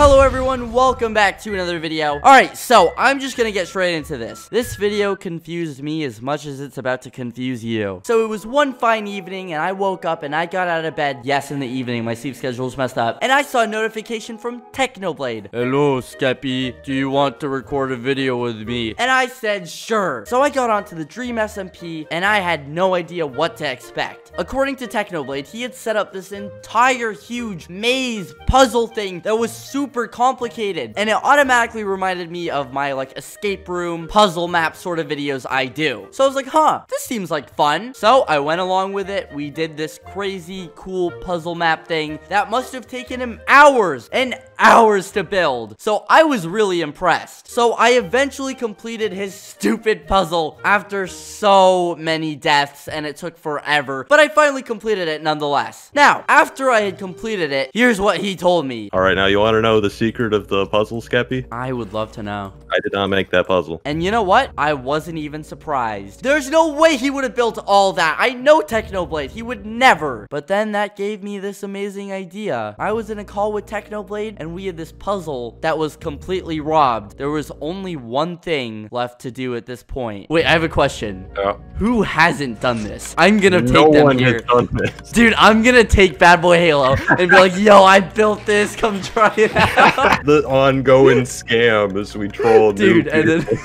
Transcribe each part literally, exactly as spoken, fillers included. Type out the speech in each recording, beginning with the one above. Hello everyone, welcome back to another video. Alright, so I'm just gonna get straight into this. This video confused me as much as it's about to confuse you. So it was one fine evening and I woke up and I got out of bed. Yes, in the evening, my sleep schedule's messed up. And I saw a notification from Technoblade. Hello, Skeppy. Do you want to record a video with me? And I said, sure. So I got onto the Dream S M P and I had no idea what to expect. According to Technoblade, he had set up this entire huge maze puzzle thing that was super super complicated, and it automatically reminded me of my like escape room puzzle map sort of videos I do. So I was like, huh, this seems like fun. So I went along with it. We did this crazy cool puzzle map thing that must have taken him hours and hours to build. So I was really impressed. So I eventually completed his stupid puzzle after so many deaths, and it took forever, but I finally completed it nonetheless. Now, after I had completed it, here's what he told me. All right, now you want to know the secret of the puzzle, Skeppy? I would love to know. I did not make that puzzle. And you know what? I wasn't even surprised. There's no way he would have built all that. I know Technoblade. He would never. But then that gave me this amazing idea. I was in a call with Technoblade, and we had this puzzle that was completely robbed. There was only one thing left to do at this point. Wait, I have a question. Yeah. Who hasn't done this? I'm gonna take no them one here. Has done this. Dude, I'm gonna take BadBoyHalo and be like, yo, I built this. Come try it. The ongoing scam as we troll dude new and then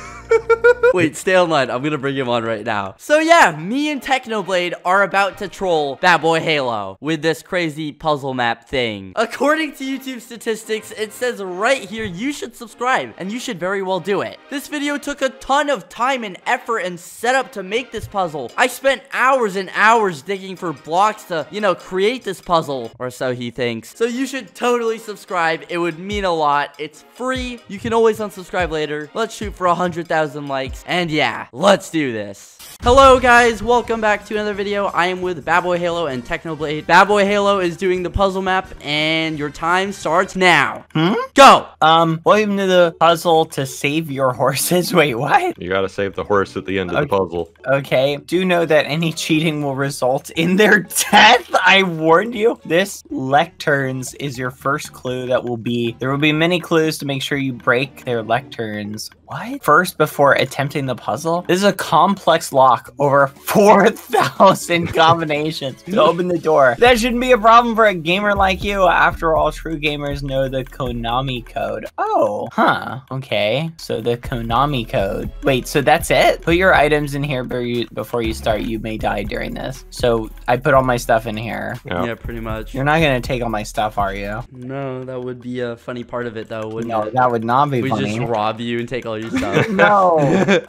wait, stay online. I'm gonna bring him on right now. So yeah, me and Technoblade are about to troll BadBoyHalo with this crazy puzzle map thing. According to YouTube statistics, it says right here you should subscribe, and you should very well do it. This video took a ton of time and effort and setup to make this puzzle. I spent hours and hours digging for blocks to, you know, create this puzzle, or so he thinks. So you should totally subscribe. It would mean a lot. It's free. You can always unsubscribe later. Let's shoot for one hundred thousand likes, and yeah, let's do this. Hello guys, welcome back to another video. I am with BadBoyHalo and Technoblade. BadBoyHalo is doing the puzzle map, and your time starts now. Hmm? Go! Um, welcome to the puzzle to save your horses. Wait, what? You gotta save the horse at the end of okay. the puzzle. Okay, do know that any cheating will result in their death. I warned you. This lecterns is your first clue that will be, there will be many clues to make sure you break their lecterns. What? First, before attempting the puzzle? This is a complex lock. Over four thousand combinations to open the door. That shouldn't be a problem for a gamer like you. After all, true gamers know the Konami code. Oh, huh. Okay, so the Konami code. Wait, so that's it? Put your items in here before you start. You may die during this. So I put all my stuff in here. Yeah, yeah, pretty much. You're not going to take all my stuff, are you? No, that would be a funny part of it, though, wouldn't no, it? No, that would not be we funny. We just rob you and take all your stuff. No.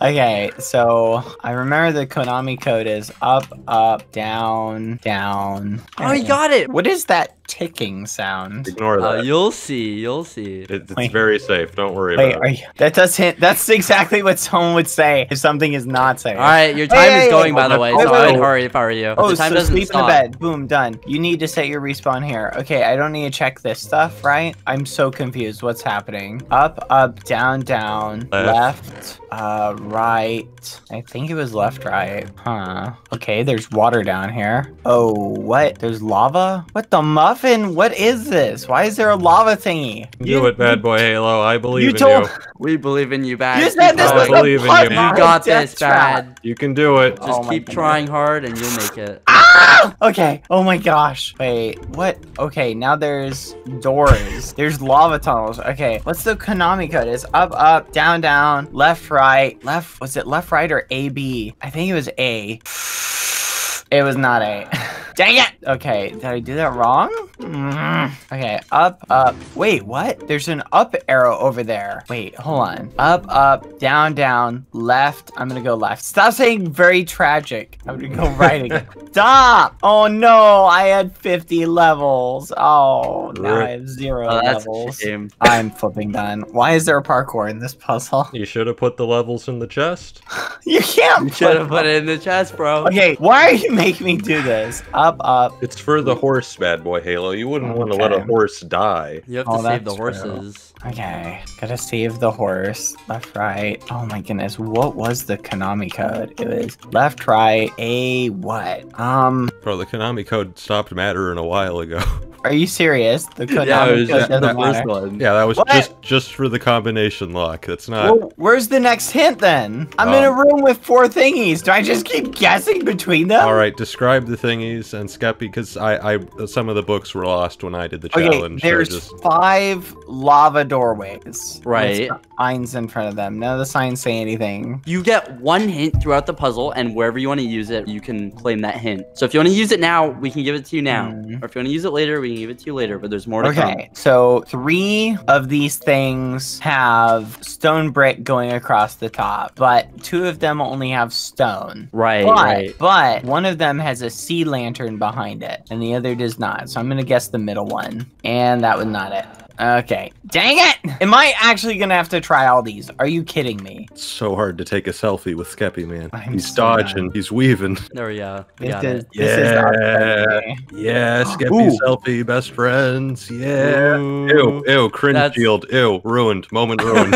Okay, so I remember the Konami code is up, up, down, down. Oh, I got it. What is that ticking sound? Ignore that. Uh, you'll see. You'll see. It, it's wait, very safe. Don't worry wait, about it. You, that doesn't. That's exactly what someone would say if something is not safe. All right, your time hey, is hey, going. Hey, by oh, the way, oh, so I'd hurry if I were you. Oh, the time so doesn't sleep stop. In the bed. Boom, done. You need to set your respawn here. Okay, I don't need to check this stuff, right? I'm so confused. What's happening? Up, up, down, down, left, left uh, right. I think it was left, right. Huh. Okay, there's water down here. Oh, what? There's lava? What the muff? What is this? Why is there a lava thingy? You do it, BadBoyHalo. I believe you in told... you. We believe in you, Bad. You said this was believe in you. You got this, Bad. You can do it. Just oh keep trying hard and you'll make it. Ah! Okay. Oh my gosh. Wait, what? Okay, now there's doors. There's lava tunnels. Okay, what's the Konami code? It's up, up, down, down, left, right, left. Was it left, right, or A B? I think it was A. It was not A. Dang it! Okay, did I do that wrong? Mm-hmm. Okay, up, up. Wait, what? There's an up arrow over there. Wait, hold on. Up, up, down, down, left. I'm gonna go left. Stop saying very tragic. I'm gonna go right again. Stop! Oh no, I had fifty levels. Oh, now I have zero oh, levels. I'm flipping done. Why is there a parkour in this puzzle? You should have put the levels in the chest. You can't. You should have put it in the chest, bro. Okay, why are you making me do this? Up, up, up. It's for the horse, BadBoyHalo. You wouldn't okay. want to let a horse die. You have to oh, save the horses. True. Okay, gotta save the horse. Left, right. Oh my goodness, what was the Konami code? It was left, right, a what? Um. Bro, the Konami code stopped mattering a while ago. Are you serious? The Konami yeah, was, code that, doesn't that matter. One. Yeah, that was what? just just for the combination lock. That's not. Well, where's the next hint then? I'm um, in a room with four thingies. Do I just keep guessing between them? All right, describe the thingies and Skeppy, because I, I some of the books were lost when I did the okay, challenge. There's just... five lava doorways. Right. Signs in front of them. None of the signs say anything. You get one hint throughout the puzzle, and wherever you want to use it, you can claim that hint. So if you want to use it now, we can give it to you now. Mm. Or if you want to use it later, we can give it to you later, but there's more to okay, come. Okay, so three of these things have stone brick going across the top, but two of them only have stone. Right, but, right. But one of them has a sea lantern behind it, and the other does not. So I'm going to guess the middle one, and that was not it. Okay. Dang it! Am I actually gonna have to try all these? Are you kidding me? It's so hard to take a selfie with Skeppy, man. I'm he's so dodging. Bad. He's weaving. There we go. We this is, this yeah. Is yeah. Skeppy Ooh. Selfie. Best friends. Yeah. Ooh. Ew. Ew. Cringe That's... shield. Ew. Ruined. Moment ruined.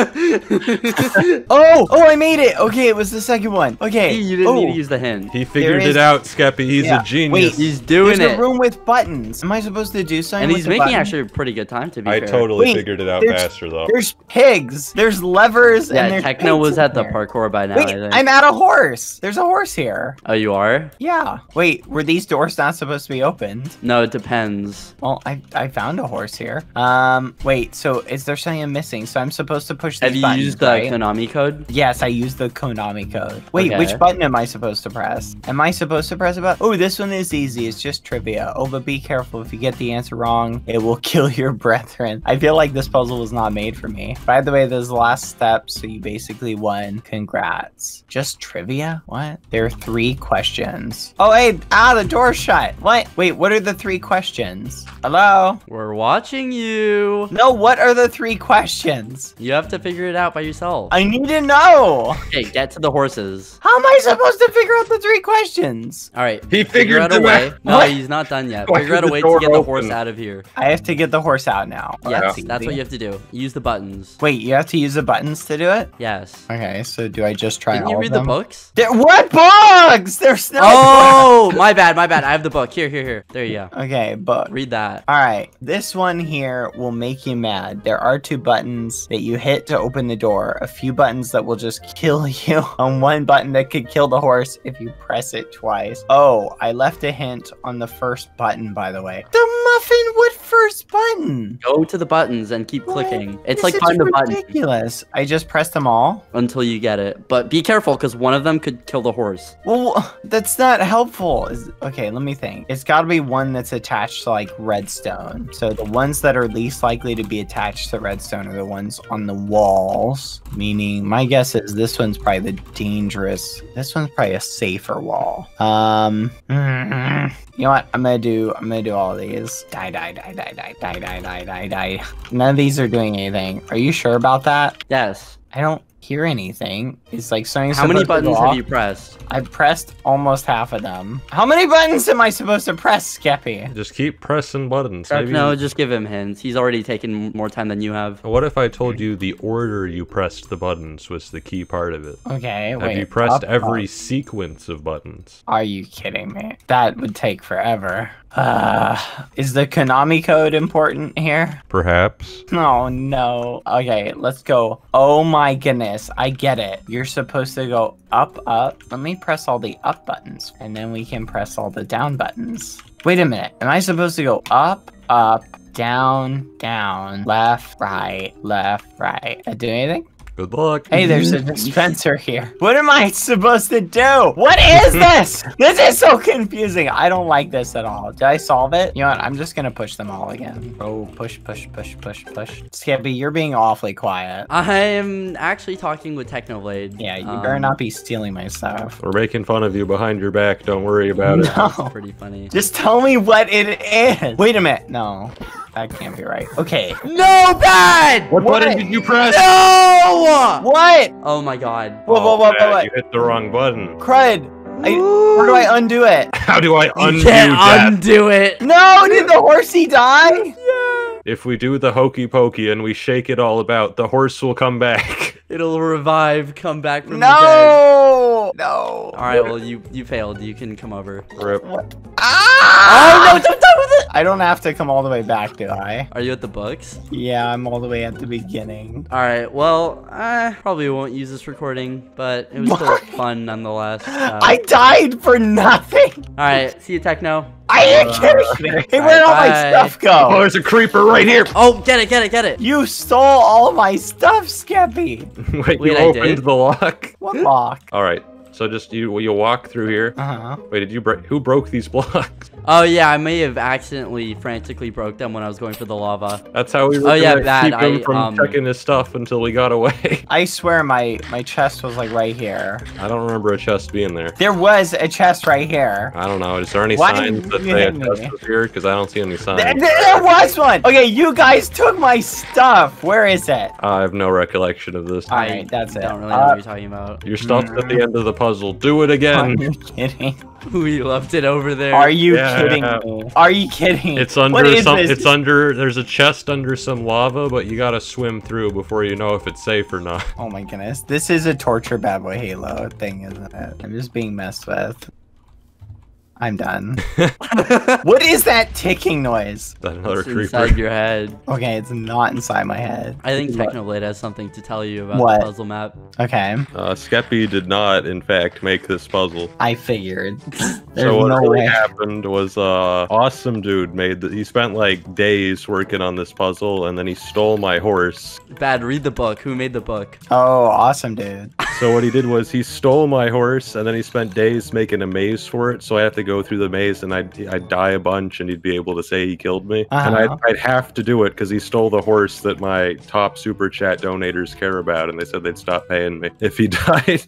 oh! Oh! I made it. Okay. It was the second one. Okay. He, you didn't oh. need to use the hint. He figured is... it out, Skeppy. He's yeah. a genius. Wait. He's doing There's it. A room with buttons. Am I supposed to do something? And he's with making the actually a pretty good time to be I fair. Totally Wait, figured it out faster though. There's pigs. There's levers. Yeah, and there's Techno was at the there. Parkour by now. Wait, I think. I'm at a horse. There's a horse here. Oh, you are? Yeah. Wait, were these doors not supposed to be opened? No, it depends. Well, I I found a horse here. Um, wait. So is there something I'm missing? So I'm supposed to push these Have you buttons, used the right? Konami code? Yes, I used the Konami code. Wait, okay. Which button am I supposed to press? Am I supposed to press a button? Oh, this one is easy. It's just trivia. Oh, but be careful. If you get the answer wrong, it will kill your brethren. I feel like this puzzle was not made for me. By the way, this is the last step, so you basically won. Congrats. Just trivia? What? There are three questions. Oh, hey, ah, the door's shut. What? Wait, what are the three questions? Hello? We're watching you. No, what are the three questions? You have to figure it out by yourself. I need to know. Hey, get to the horses. How am I supposed to figure out the three questions? All right. He figured out a way. What? No, he's not done yet. Why figure out a way to get the horse open? Out of here. I have to get the horse out now. Yes, yeah. That's what you have to do. Use the buttons. Wait, you have to use the buttons to do it? Yes. Okay, so do I just try Didn't all you read of them? The books? They're, what books? There's no Oh, my bad, my bad. I have the book. Here, here, here. There you go. Okay, book. Read that. All right, this one here will make you mad. There are two buttons that you hit to open the door, a few buttons that will just kill you, and one button that could kill the horse if you press it twice. Oh, I left a hint on the first button, by the way. The muffin, what first button? Go to the buttons and keep what? Clicking. It's this like find the button. Ridiculous. I just pressed them all until you get it. But be careful because one of them could kill the horse. Well, that's not helpful. Is, okay, let me think. It's got to be one that's attached to like redstone. So the ones that are least likely to be attached to redstone are the ones on the walls. Meaning, my guess is this one's probably the dangerous. This one's probably a safer wall. Um, mm-hmm. You know what? I'm gonna do. I'm gonna do all of these. Die, die, die, die, die, die, die, die, die, die. None of these are doing anything. Are you sure about that? Yes. I don't hear anything. It's like something. How many buttons have you pressed? I pressed almost half of them. How many buttons am I supposed to press, Skeppy? Just keep pressing buttons. Maybe. No, just give him hints. He's already taken more time than you have. What if I told you the order you pressed the buttons was the key part of it? Okay, wait. Have you pressed up, every up. sequence of buttons? Are you kidding me? That would take forever. Uh, is the Konami code important here? Perhaps. Oh, no. Okay, let's go. Oh my goodness, I get it. You're supposed to go up, up. Let me press all the up buttons, and then we can press all the down buttons. Wait a minute. Am I supposed to go up, up, down, down, left, right, left, right? Did I do anything? Good luck. Hey, there's a dispenser here. What am I supposed to do? What is this? This is so confusing. I don't like this at all. Did I solve it? You know what? I'm just going to push them all again. Oh, push, push, push, push, push. Skeppy, you're being awfully quiet. I am actually talking with Technoblade. Yeah, you um, better not be stealing my stuff. We're making fun of you behind your back. Don't worry about no. it. That's pretty funny. Just tell me what it is. Wait a minute. No. That can't be right. Okay. No, bad! What, what button did you press? No! What? Oh my god. Whoa, whoa, whoa, whoa, whoa. You hit the wrong button. Crud. I, where do I undo it? How do I undo that? Undo it. No, did the horsey die? Yeah. If we do the hokey pokey and we shake it all about, the horse will come back. It'll revive, come back from no! the dead. No! No. All right, well, you you failed. You can come over. Rip. Ah! Oh, no, don't do it! I don't have to come all the way back, do I? Are you at the books? Yeah, I'm all the way at the beginning. All right, well, I probably won't use this recording, but it was still fun nonetheless. Uh, I died for nothing! All right, see you, Techno. I didn't uh, care. Hey, where did all my stuff go? Oh, there's a creeper right here. Oh, get it, get it, get it. You stole all my stuff, Skeppy. Wait, Wait, you I opened did? the lock? What lock? All right. So just you, will you walk through here? Uh-huh. Wait, did you break? Who broke these blocks? Oh yeah, I may have accidentally frantically broke them when I was going for the lava. That's how we were oh, yeah, that, keep him I, from um, checking his stuff until we got away. I swear my my chest was like right here. I don't remember a chest being there. There was a chest right here. I don't know. Is there any Why signs that they had chest was here? Because I don't see any signs. There, there was one. Okay, you guys took my stuff. Where is it? I have no recollection of this. All right, that's I it. I don't really uh, know what you're talking about. Your stuff's mm. at the end of the puzzle. Puzzle. Do it again. Are you kidding? We left it over there. Are you yeah, kidding yeah. me? Are you kidding? It's under what some. It's under. There's a chest under some lava, but you gotta swim through before you know if it's safe or not. Oh my goodness! This is a torture Bad Boy Halo thing, isn't it? I'm just being messed with. I'm done. What is that ticking noise? That's another creeper. Inside your head. Okay, it's not inside my head. I think Technoblade has something to tell you about what? the puzzle map. Okay. Uh, Skeppy did not, in fact, make this puzzle. I figured. So what no really way. happened was uh, Awesomedude made the, he spent like days working on this puzzle, and then he stole my horse. Bad, read the book. Who made the book? Oh, Awesomedude. So what he did was he stole my horse, and then he spent days making a maze for it, so I have to go through the maze and I'd, I'd die a bunch and he'd be able to say he killed me. Uh-huh. And I'd, I'd have to do it because he stole the horse that my top super chat donators care about, and they said they'd stop paying me if he died.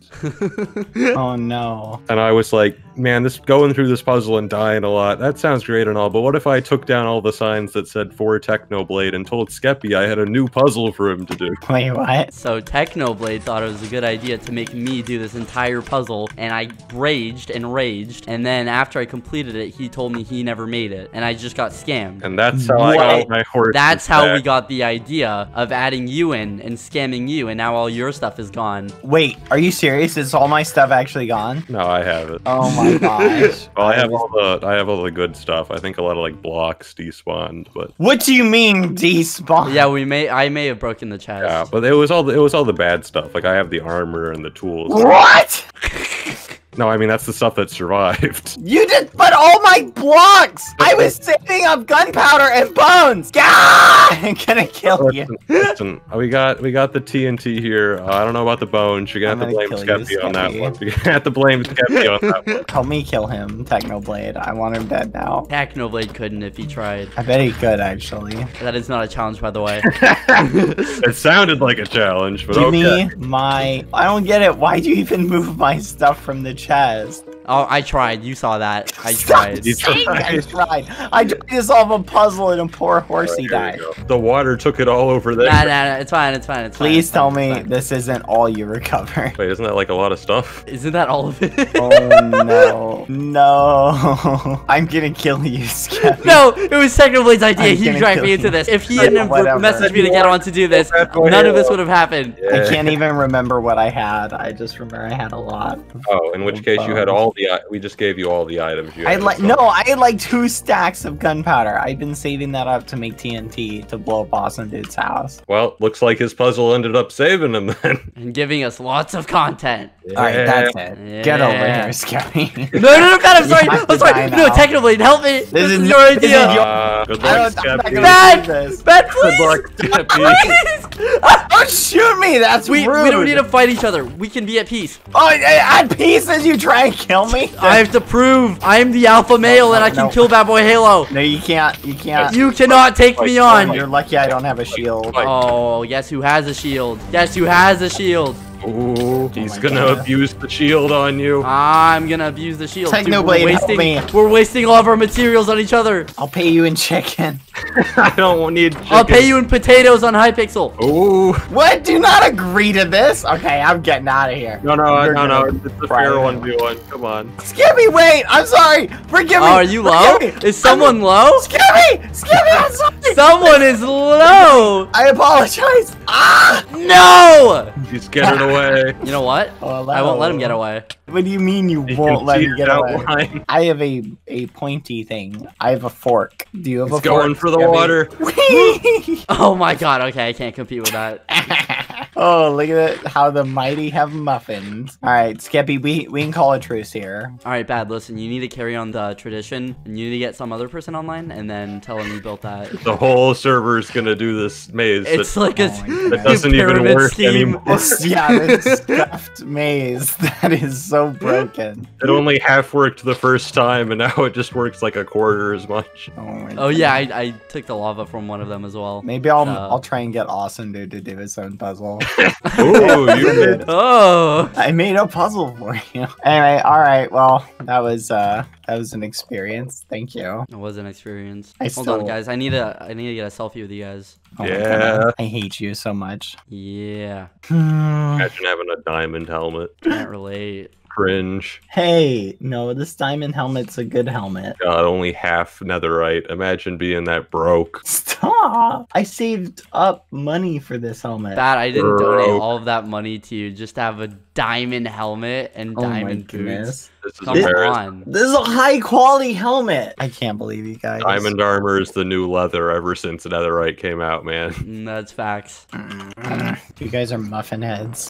Oh no. And I was like, man, this going through this puzzle and dying a lot, that sounds great and all, but what if I took down all the signs that said for Technoblade and told Skeppy I had a new puzzle for him to do? Wait, what? So Technoblade thought it was a good idea to make me do this entire puzzle, and I raged and raged, and then after After I completed it, he told me he never made it, and I just got scammed. And that's how what? I got my horse. That's how back. we got the idea of adding you in and scamming you, and now all your stuff is gone. Wait, are you serious? Is all my stuff actually gone? No, I have it. Oh my gosh. Well, I have all the I have all the good stuff. I think a lot of like blocks despawned, but what do you mean despawned? Yeah, we may I may have broken the chest. Yeah, but it was all the, it was all the bad stuff. Like I have the armor and the tools. What? No, I mean, that's the stuff that survived. You did, but all my blocks! I was saving up gunpowder and bones! Gah! I'm gonna kill listen, you. Listen, we got we got the T N T here. Uh, I don't know about the bones. You're gonna I'm have to blame Skeppy you, on that one. You're gonna have to blame Skeppy on that one. Help me kill him, Technoblade. I want him dead now. Technoblade couldn't if he tried. I bet he could, actually. That is not a challenge, by the way. It sounded like a challenge, but Give okay. me my... I don't get it. Why'd you even move my stuff from the chest? Oh, I tried. You saw that. I tried. You tried. I tried. I tried to solve a puzzle and a poor horsey died. The water took it all over there. Nah, nah, nah. It's fine. It's fine. It's fine. Please tell me this isn't all you recover. Wait, isn't that like a lot of stuff? Isn't that all of it? Oh, no. No. I'm going to kill you, Skeppy. No, it was Technoblade's idea. He dragged me into this. If he hadn't messaged me to get on to do this, none of this would have happened. I can't even remember what I had. I just remember I had a lot. Oh, in which case you had all the... Yeah, we just gave you all the items. You I had like no, I had like two stacks of gunpowder. I've been saving that up to make T N T to blow up Awesomedude's house. Well, looks like his puzzle ended up saving him then, and giving us lots of content. Yeah. All right, that's it. Yeah. Get over here, Skeppy. No, no, no, God, I'm sorry. I'm sorry. No, Technoblade, help me. This, this is, is your idea. Uh, good luck, Skeppy. Bad, bad, please. Good luck, Skeppy. Don't shoot me. That's we, rude. We don't need to fight each other. We can be at peace. Oh, at peace as you try and kill me. Me? I have to prove I'm the alpha male no, no, and I can no. kill Bad Boy Halo. No, you can't. You can't. You cannot take like, me on. Like, you're lucky I don't have a shield. Like, oh, guess who has a shield? Guess who has a shield? Ooh, he's oh gonna God. abuse the shield on you. I'm gonna abuse the shield. Technoblade, Dude, we're, wasting, help me. we're wasting all of our materials on each other. I'll pay you in chicken. I don't need chicken. I'll pay you in potatoes on Hypixel. Oh. What? Do not agree to this? Okay, I'm getting out of here. No, no, You're no, no. It's a fair one v one. Come on. Skeppy, wait. I'm sorry. Forgive me. Oh, are you low? Skeppy. Is someone I'm... low? Skeppy! Skeppy, I'm sorry. Someone is low. I apologize. Ah! No! He's getting away. You know what? Oh, I won't let him get away. What do you mean you I won't let him get away? Line. I have a, a pointy thing. I have a fork. Do you have He's a fork? He's going for the Skeppy? Water. Whee! Oh my god, okay, I can't compete with that. Oh, look at that, how the mighty have muffins. All right, Skeppy, we, we can call a truce here. All right, Bad, listen, you need to carry on the tradition. And you need to get some other person online and then tell them you built that. The whole server is going to do this maze. It's that, like a oh that doesn't even work scheme. Anymore. This, yeah, this stuffed maze that is so broken. It only half worked the first time, and now it just works like a quarter as much. Oh, my oh yeah, I, I took the lava from one of them as well. Maybe I'll uh, I'll try and get Awesomedude to do his own puzzle. Oh, you did. Oh, I made a puzzle for you. Anyway, all right. Well, that was uh that was an experience. Thank you. It was an experience. I Hold still... on, guys. I need a I need to get a selfie with you guys. Oh yeah. I hate you so much. Yeah. Imagine having a diamond helmet. Can't relate. Cringe. Hey, no, this diamond helmet's a good helmet. God, only half netherite. Imagine being that broke. Stop! I saved up money for this helmet. Bad, I didn't broke. donate all of that money to you just to have a diamond helmet and oh diamond boots. This is Come on. This is a high-quality helmet. I can't believe you guys. Diamond armor is the new leather ever since netherite came out, man. Mm, that's facts. You guys are muffin heads.